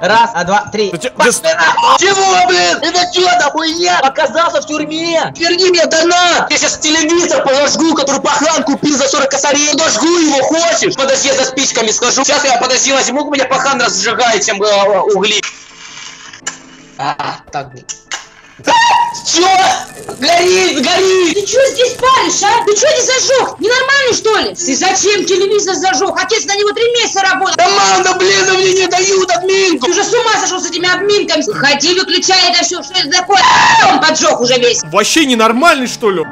Раз, два, три. Чего, блин? Это что, да хуйня? Оказался в тюрьме. Верни мне донат. Я сейчас телевизор подожгу, который пахан купил за 40 косарей. Подожгу его, хочешь? Подожди, я за спичками схожу. Сейчас я подожди, возьму, у меня пахан разжигает, чем угли. Так, блин. Чё? Горит, горит! Ты чё здесь паришь, а? Ты чё здесь зажёг? Ненормально, что ли? Ты зачем телевизор зажёг? Отец на него 3 месяца работал! Команда, блин, мне не дают админку! Ты уже с ума сошёл с этими админками! Ходи, выключай это всё, что это такое? Он поджёг уже весь! Вообще ненормальный, что ли?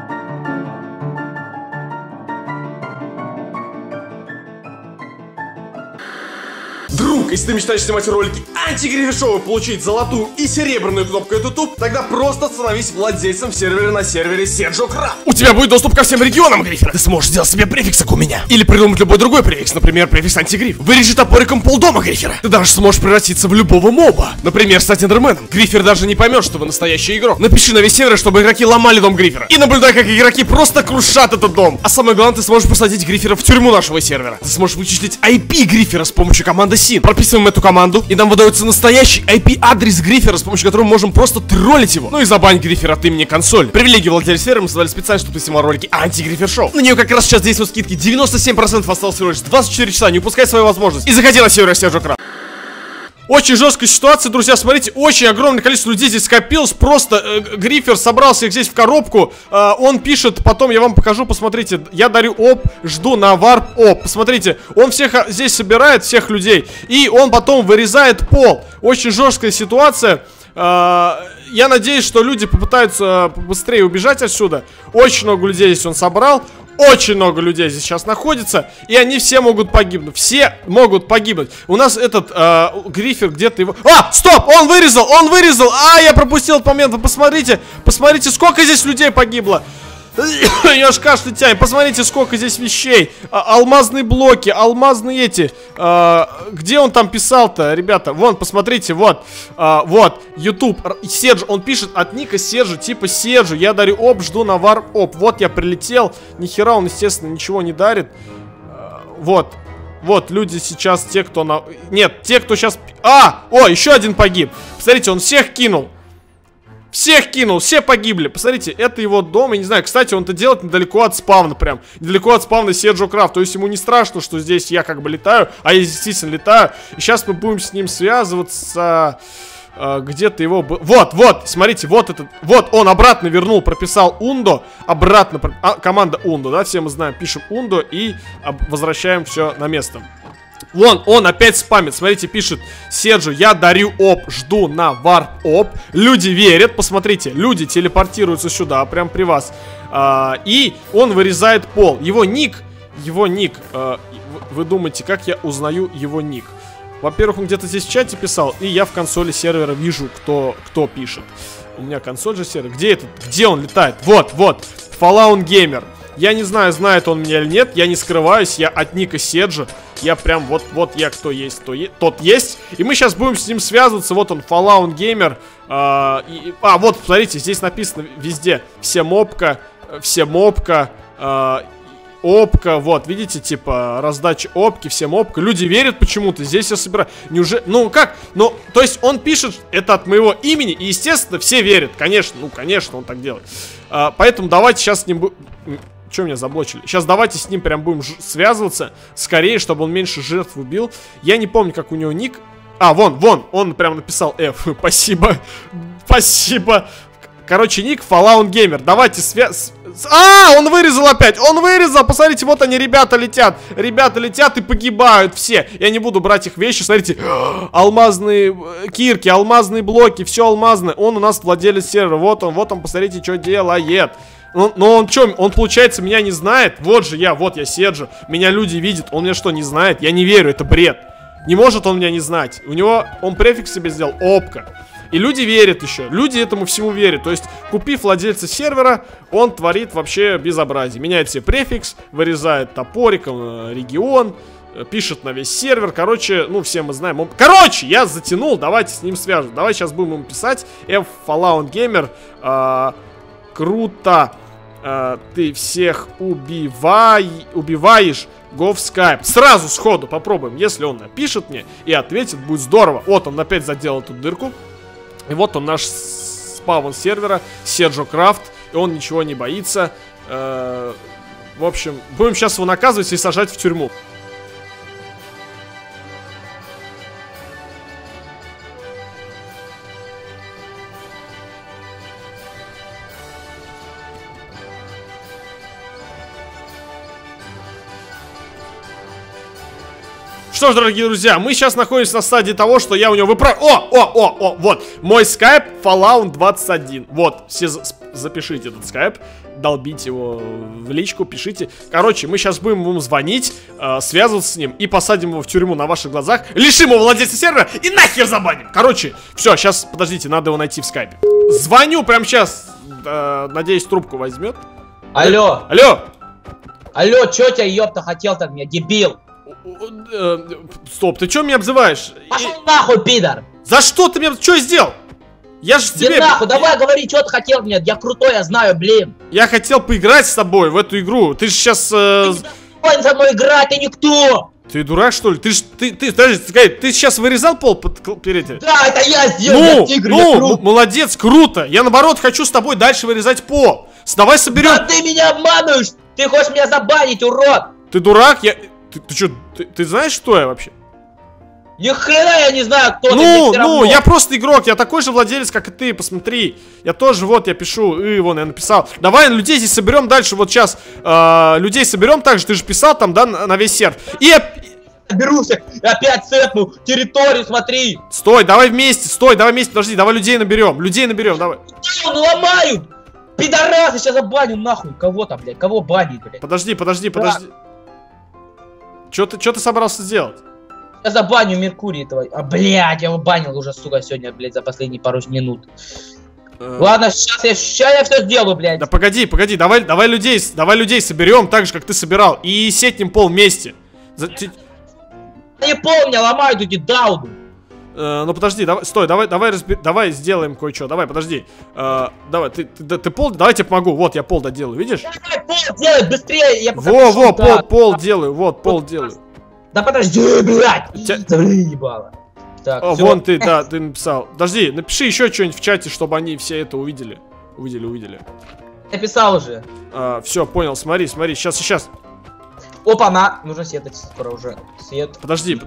Друг, если ты мечтаешь снимать ролики антигрифишоу и получить золотую и серебряную кнопку YouTube, тогда просто становись владельцем сервера на сервере Сержекрафт. У тебя будет доступ ко всем регионам Гриффина. Ты сможешь сделать себе префикс, как у меня. Или придумать любой другой префикс, например, префикс антигриф. Вырежи топориком полдома Гриффера. Ты даже сможешь превратиться в любого моба. Например, стать эндерменом. Гриффер даже не поймет, что вы настоящий игрок. Напиши на весь сервер, чтобы игроки ломали дом Гриффера. И наблюдай, как игроки просто крушат этот дом. А самое главное, ты сможешь посадить Гриффера в тюрьму нашего сервера. Ты сможешь вычислить IP Гриффера с помощью команды Си. Прописываем эту команду, и нам выдается настоящий IP-адрес Гриффера, с помощью которого мы можем просто троллить его. Ну и забань Гриффера от имени консоль. Привилегии владельца сервера мы создали специально, чтобы ты снимал ролики анти-Гриффер шоу. На нее как раз сейчас действуют скидки 97%, осталось всего лишь 24 часа, не упускай свою возможность. И заходи на сервер Сержекрафт. Очень жесткая ситуация, друзья, смотрите, очень огромное количество людей здесь скопилось, просто Гриффер собрался их здесь в коробку, он пишет, потом я вам покажу, посмотрите, я дарю оп, жду на варп оп, посмотрите, он всех здесь собирает, всех людей, и он потом вырезает пол, очень жесткая ситуация. Я надеюсь, что люди попытаются быстрее убежать отсюда. Очень много людей здесь он собрал. Очень много людей здесь сейчас находится. И они все могут погибнуть. Все могут погибнуть. У нас этот Гриффер где-то его... А, стоп! Он вырезал! Он вырезал! А, я пропустил этот момент. Вы посмотрите! Посмотрите, сколько здесь людей погибло! Я аж кашлю тяю. Посмотрите, сколько здесь вещей. Алмазные блоки, алмазные эти. Где он там писал-то, ребята? Вон, посмотрите, вот. Вот, YouTube. Серж, он пишет от ника Сержу, типа Сержу. Я дарю оп, жду на варп оп. Вот я прилетел. Нихера он, естественно, ничего не дарит. Вот. Вот, люди сейчас, те, кто на... Нет, те, кто сейчас... А! О, еще один погиб. Посмотрите, он всех кинул. Всех кинул, все погибли. Посмотрите, это его дом, я не знаю. Кстати, он это делает недалеко от спавна прям. Недалеко от спавна Сержекрафт. То есть ему не страшно, что здесь я как бы летаю. А я действительно летаю. И сейчас мы будем с ним связываться. Где-то его... Вот, вот, смотрите, вот этот... Вот, он обратно вернул, прописал Ундо. Обратно... Команда Ундо, да, все мы знаем. Пишем Ундо и возвращаем все на место. Вон, он опять спамит, смотрите, пишет Сержу, я дарю оп, жду на варп оп. Люди верят, посмотрите, люди телепортируются сюда, прям при вас. И он вырезает пол. Его ник, вы думаете, как я узнаю его ник? Во-первых, он где-то здесь в чате писал, и я в консоли сервера вижу, кто пишет. У меня консоль же сервер, где он летает? Вот, вот, Fallout Gamer. Я не знаю, знает он меня или нет, я не скрываюсь, я от ника Сержа. Я прям вот я кто есть, тот есть. И мы сейчас будем с ним связываться. Вот он, Fallout Gamer. Вот, смотрите, здесь написано везде. Все мобка. Опка, вот, видите, типа, раздача опки, всем опка. Люди верят почему-то, здесь я собираю. Неужели, ну как, ну, то есть он пишет это от моего имени, и, естественно, все верят, конечно, ну, конечно, он так делает. Поэтому давайте сейчас с ним Че меня заблочили? Сейчас давайте с ним прям будем связываться, скорее, чтобы он меньше жертв убил. Я не помню, как у него ник. А, вон, он прям написал F, спасибо. Короче, ник Fallout Gamer. Давайте связь. А, он вырезал опять. Он вырезал. Посмотрите, вот они, ребята, летят. Ребята летят и погибают все. Я не буду брать их вещи. Смотрите, алмазные кирки, алмазные блоки, все алмазное. Он у нас владелец сервера. Вот он, посмотрите, что делает. Но он что, он, получается, меня не знает? Вот я Сержу. Меня люди видят. Он меня что, не знает? Я не верю, это бред. Не может он меня не знать. У него, он префикс себе сделал. Опка. И люди верят еще. Люди этому всему верят. То есть, купив владельца сервера, он творит вообще безобразие. Меняет себе префикс, вырезает топориком регион, пишет на весь сервер. Короче, ну, все мы знаем. Короче, я затянул. Давайте с ним свяжем. Давай сейчас будем ему писать. Fallout Gamer. Круто. ты всех убиваешь. Go в Skype. Сразу сходу попробуем. Если он напишет мне и ответит, будет здорово. Вот он опять заделал эту дырку. И вот он наш спаун сервера, Сержекрафт. И он ничего не боится. В общем, будем сейчас его наказывать и сажать в тюрьму. Что ж, дорогие друзья, мы сейчас находимся на стадии того, что я у него выправ... О, вот, мой скайп Fallout 21. Вот, все запишите этот скайп, долбите его в личку, пишите. Короче, мы сейчас будем ему звонить, связываться с ним и посадим его в тюрьму на ваших глазах, лишим его владельца сервера и нахер забаним. Короче, все, сейчас, подождите, надо его найти в скайпе. Звоню прямо сейчас, надеюсь, трубку возьмет. Алло. Алло. Алло, чё тебя, ёпта, хотел-то меня, дебил? Стоп, ты чё меня обзываешь? Пошёл нахуй, пидор! За что ты меня... Чё я сделал? Я ж тебе... нахуй, давай говори, чё ты хотел мне? Я крутой, я знаю, блин. Я хотел поиграть с тобой в эту игру. Ты же сейчас... Ты не со мной играть, ты никто! Ты дурак, что ли? Ты ж... Ты сейчас вырезал пол под перед... Да, это я сделал, я тигр, я крут. Молодец, круто! Я наоборот хочу с тобой дальше вырезать пол. Давай соберем... Да ты меня обманываешь! Ты хочешь меня забанить, урод! Ты дурак, я... Ты что, ты знаешь, что я вообще? Ни хрена я не знаю, кто ты. Ну, я просто игрок, я такой же владелец, как и ты, посмотри. Я тоже, вот, я пишу, и вон, я написал. Давай людей здесь соберем дальше, вот сейчас. Людей соберем также, ты же писал там, да, на весь серф. И я... Берусь, опять цепну, территорию, смотри. Стой, давай вместе, подожди, давай людей наберем, давай. Ломают, пидорасы, сейчас забаню нахуй, кого-то, блядь, кого банить, блядь. Подожди. Чё ты собрался сделать? Я забаню Меркурий этого. А, блядь, я его банил уже, сука, сегодня, блядь, за последние пару минут. Ладно, сейчас я все сделаю, блядь. Да погоди, давай людей соберем так же, как ты собирал. И сетнем пол вместе. Не помню, ломают эти дауны. Ну подожди, давай сделаем кое-что. Давай, подожди. Давай, ты пол, давай я тебе помогу. Вот, я пол доделаю, видишь? Давай, пол делай, быстрее, я пока пишу, пол делаю, вот, пол делаю. Да подожди, блядь! Ебало. Так, о, всё. Вон ты, да, ты написал. Подожди, напиши еще что-нибудь в чате, чтобы они все это увидели. Написал уже. Все, понял, смотри, сейчас. Опа, на, нужно сетать скоро уже. Сет. Подожди.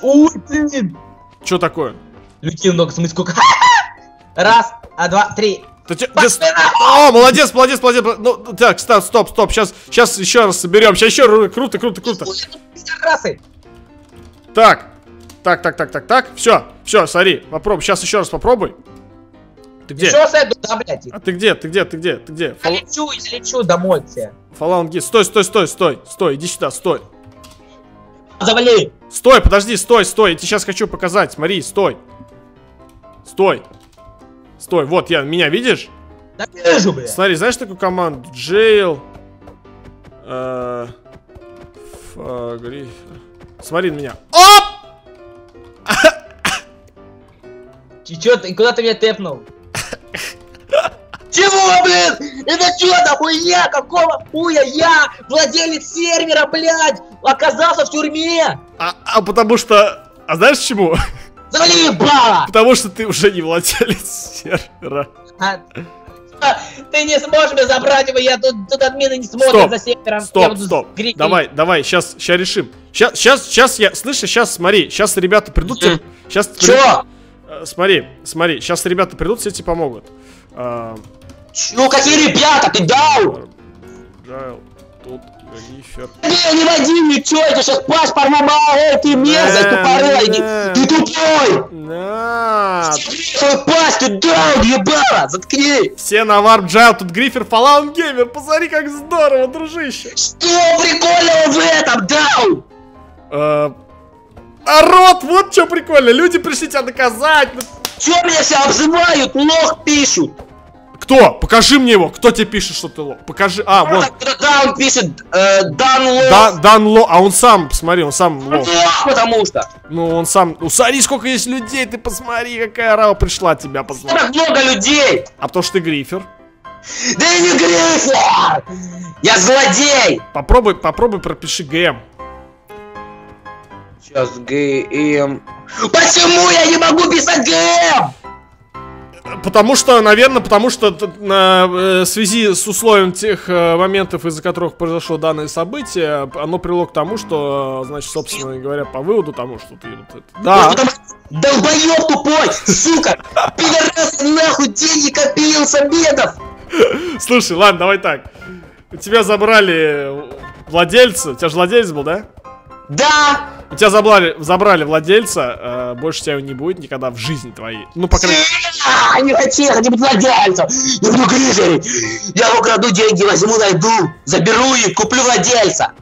Ой, блин! Чё такое? Людей много, в смысле сколько? Раз, два, три. О, молодец. Ну, так, стоп. Сейчас еще раз соберем. Сейчас еще круто. Так. Все, сори. Попробуй. Сейчас еще раз попробуй. Ты где? Еще сойду, да, блядь. А ты где? Я лечу домой тебе. Фаланги. Стой. Иди сюда, стой. Завали! Стой, подожди, стой, я тебе сейчас хочу показать, смотри, стой, вот я, меня видишь? Да вижу, бля. Смотри, знаешь такую команду? Jail, смотри на меня. Оп! Чё ты, куда ты меня тэпнул? Чего, блин? Это чё за хуйня? Какого хуя я, владелец сервера, блядь, оказался в тюрьме? А потому что... А знаешь почему? Заебало! Потому что ты уже не владелец сервера. Ты не сможешь меня забрать его, я тут админы не смотрят за сервером. Стоп. Давай, сейчас решим. Сейчас я... Слышишь, сейчас смотри, сейчас ребята придут... Чё? Смотри, сейчас ребята придут, все тебе помогут. Ну какие ребята, ты дал? Тут грифер. Не води ничего, я тебе сейчас паспорт ломал, эй, ты мерзость тупорылая, ты тупой! Свою пасть, ты дал, ебало, заткни! Все на варп джайл, тут грифер Fallout Gamer, посмотри как здорово, дружище! Что прикольного в этом, дал? Народ, вот что прикольно, люди пришли тебя доказать. Чё меня все обзывают, лох пишут? Кто? Покажи мне его, кто тебе пишет, что ты лох? Покажи, вот. Да, он пишет, Дан лох, а он сам, посмотри, он сам лох. Потому что. Ну, он сам, смотри, сколько есть людей, ты посмотри, какая рава пришла тебя, посмотри. Много людей. А потому что ты грифер. Да я не грифер! Я злодей! Попробуй пропиши ГМ. Сейчас ГМ. Почему я не могу писать ГМ? Потому что, наверное, в связи с условием тех моментов, из-за которых произошло данное событие, оно привело к тому, что, значит, собственно говоря, по выводу тому, что ты... Да. Долбоёб тупой, сука! Пидорас, нахуй, деньги копил с обедов! Слушай, ладно, давай так. У тебя забрали владельца. У тебя же владелец был, да? Да! У тебя забрали владельца, больше тебя не будет никогда в жизни твоей. Ну, по крайней мере... Не хочу быть владельцем! Я буду гризерить! Я украду деньги, возьму, найду, заберу и куплю владельца!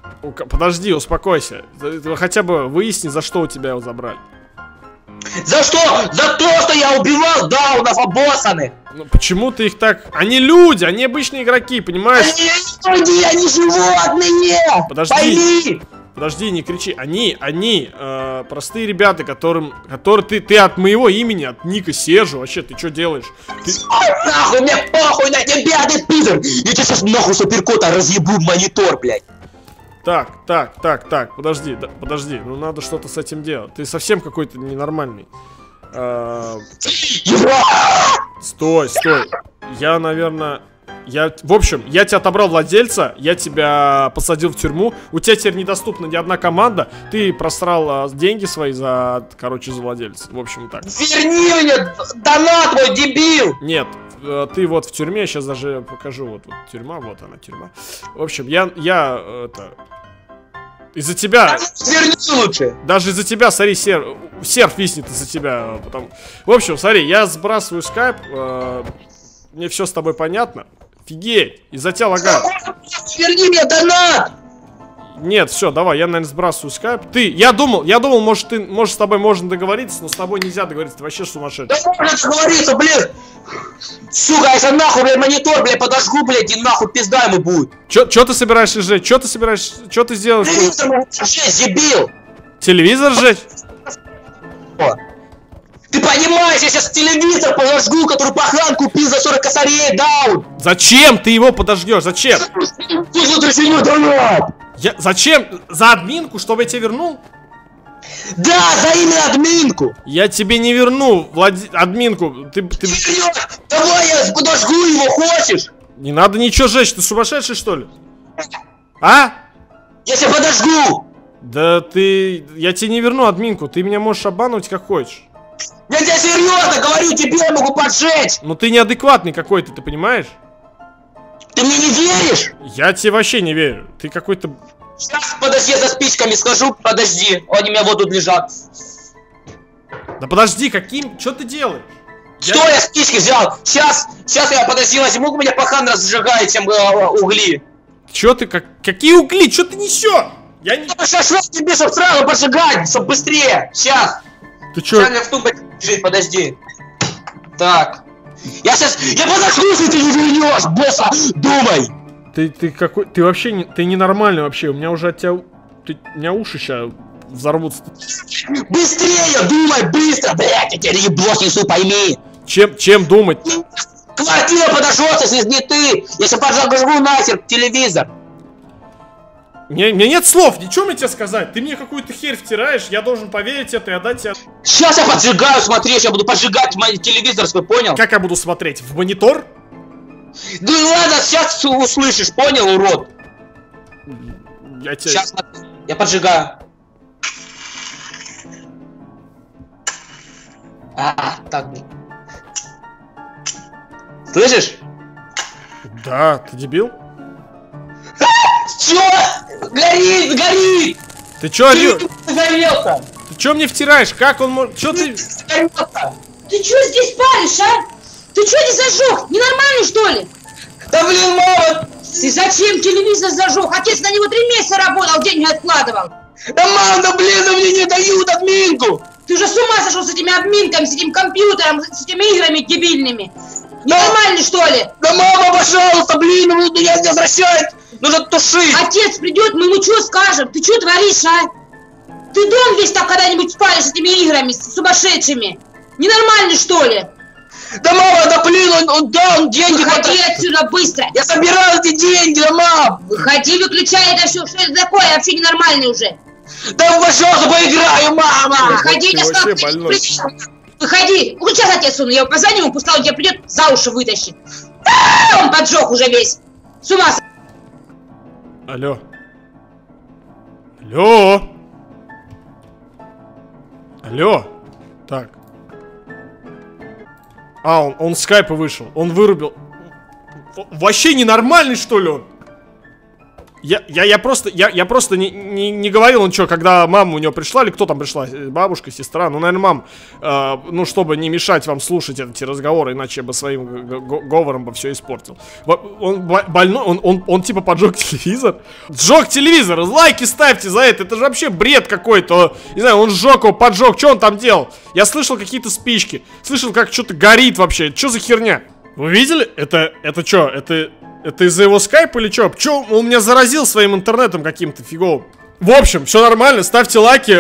Подожди, успокойся. Хотя бы выясни, за что у тебя его забрали. За что? За то, что я убивал даунов обоссаны! Ну почему ты их так... Они люди, они обычные игроки, понимаешь? Они люди, они животные! Подожди! Пойми! Подожди, не кричи. Они простые ребята, которые ты от моего имени, от Ника Сержу, вообще, ты что делаешь? Ты... Нахуй, мне похуй на тебя, ты пидор! Я тебе сейчас нахуй суперкота разъебу монитор, блядь! Так, подожди, да, подожди, ну надо что-то с этим делать. Ты совсем какой-то ненормальный. Стой. В общем, я тебя отобрал владельца, я тебя посадил в тюрьму. У тебя теперь недоступна ни одна команда. Ты просрал деньги свои за владельца. В общем, так. Верни мне донат мой, дебил! Нет. Ты вот в тюрьме, я сейчас даже покажу, вот тюрьма, вот она, тюрьма. В общем, из-за тебя... Верни лучше! Даже из-за тебя, смотри, серф виснет из-за тебя. Потом... В общем, смотри, я сбрасываю скайп, мне все с тобой понятно. Офигеть, из-за тебя лагает. Верни мне донат! Нет, все, давай, я, наверное, сбрасываю скайп. Я думал, может, с тобой можно договориться, но с тобой нельзя договориться, ты вообще сумасшедший. Да можно договориться, блин! Сука, я же нахуй, блядь, монитор, блядь, подожгу, блядь, и нахуй пизда ему будет. Чё ты собираешься сжечь? Чё ты сделаешь? Телевизор сжечь, дебил! Телевизор сжечь? Ты понимаешь, я сейчас телевизор подожгу, который пахан купил за 40 косарей, даун! Зачем ты его подожгешь? Зачем? Зачем? За админку, чтобы я тебе вернул? Да, за имя админку! Я тебе не верну, админку, ты... Давай я подожгу его, хочешь? Не надо ничего жечь, ты сумасшедший, что ли? А? Я тебя подожгу! Да ты... Я тебе не верну админку, ты меня можешь обманывать как хочешь. Я тебе серьезно говорю, тебе я могу поджечь! Ну ты неадекватный какой-то, ты понимаешь? Ты мне не веришь? Я тебе вообще не верю, ты какой-то... Сейчас, подожди, я за спичками схожу, подожди, они у меня вот тут лежат. Да подожди, что ты делаешь? Что я спички взял? Сейчас я, подожди, возьму, у меня пахан разжигает, чем угли. Чё ты, какие угли, чё ты несешь? Я не... Шашлык тебе, чтоб сразу поджигать, чтоб быстрее, сейчас. Ты чё? Сейчас я в тумбочке лежит, подожди. Так. Я подожду, если ты не вернёшь, босса, думай! Ты вообще не... Ты ненормальный вообще, у меня уже от тебя... у меня уши сейчас взорвутся. Быстрее, думай, быстро, блядь, я тебе еблос несу, пойми! Чем думать? Квартира подожжётся, если не ты! Я сейчас поджигу нахер телевизор! У меня нет слов, ничего мне тебе сказать. Ты мне какую-то херь втираешь, я должен поверить это и отдать тебе. Сейчас я поджигаю, смотри, я буду поджигать телевизор, ты понял? Как я буду смотреть? В монитор? Да ладно, сейчас услышишь, понял, урод? Сейчас, я поджигаю. Так. Слышишь? Да, ты дебил? Чё? Горит, горит! Ты чё, Алё? Ты чё мне втираешь? Как он может... Чё ты... Ты чё здесь паришь, а? Ты чё не зажёг? Ненормальный, что ли? Да блин, мама! Ты зачем телевизор зажёг? Отец на него 3 месяца работал, деньги откладывал. Да мама, да блин, да мне не дают админку! Ты уже с ума сошёл с этими админками, с этим компьютером, с этими играми дебильными. Ненормальный, что ли? Да мама, пожалуйста, блин, ну я не возвращаюсь! Нужно тушить! Отец придет, мы ему что скажем? Ты что творишь, а? Ты дом весь там когда-нибудь спалишь с этими играми, с сумасшедшими? Ненормальный, что ли? Да, мама, да блин, он деньги хотел. Уходи отсюда быстро. Я собирал эти деньги, да, мам. Выходи, выключай это все. Что это такое? Я вообще ненормальный уже. Да во что поиграю, мама. Выходи, я сказал, выходи. Ну сейчас отец он, я его позвоню, пусть он тебя придет, за уши вытащит. Он поджег уже весь. С ума сойти. Алло. Алло. Алло. Так. А, он с скайпа вышел. Он вырубил. Вообще ненормальный, что ли, он? Я просто не говорил, он что, когда мама у него пришла, или кто там пришла, бабушка, сестра, ну, наверное, мам, ну, чтобы не мешать вам слушать эти разговоры, иначе я бы своим говором бы все испортил. Он больной, он типа поджег телевизор. Сжег телевизор, лайки ставьте за это же вообще бред какой-то. Не знаю, он сжег его, поджег, что он там делал? Я слышал какие-то спички, слышал, как что-то горит вообще, что за херня? Вы видели? Это что, это из-за его скайпа или чё? Чё он меня заразил своим интернетом каким-то фиговым? В общем, все нормально, ставьте лайки,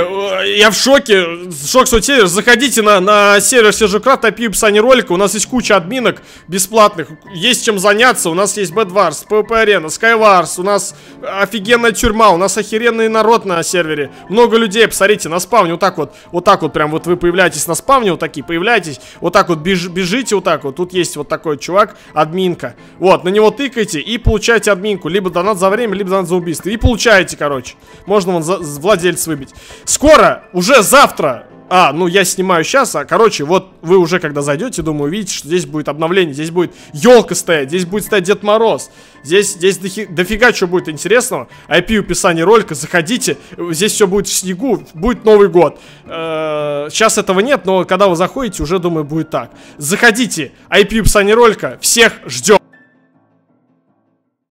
я в шоке, шок соцсетей, заходите на сервер Сержекрафт, IP в описании ролика, у нас есть куча админок бесплатных, есть чем заняться, у нас есть Bad Wars, PvP Arena, SkyWars, у нас офигенная тюрьма, у нас охеренный народ на сервере, много людей, посмотрите, на спавне вот так вот прям вот вы появляетесь на спавне, вот такие появляетесь, вот так вот бежите, вот так вот, тут есть вот такой чувак, админка, вот, на него тыкаете и получаете админку, либо донат за время, либо донат за убийство, и получаете, короче. Можно вон владельца выбить. Скоро, уже завтра. А, ну я снимаю сейчас, а короче, вот вы уже когда зайдете, думаю, увидите, что здесь будет обновление, здесь будет елка стоять, здесь будет стоять Дед Мороз. Здесь дофига чего будет интересного. IP в описании ролика, заходите, здесь все будет в снегу, будет Новый год. Сейчас этого нет, но когда вы заходите, уже, думаю, будет так. Заходите, IP в описании ролика, всех ждем.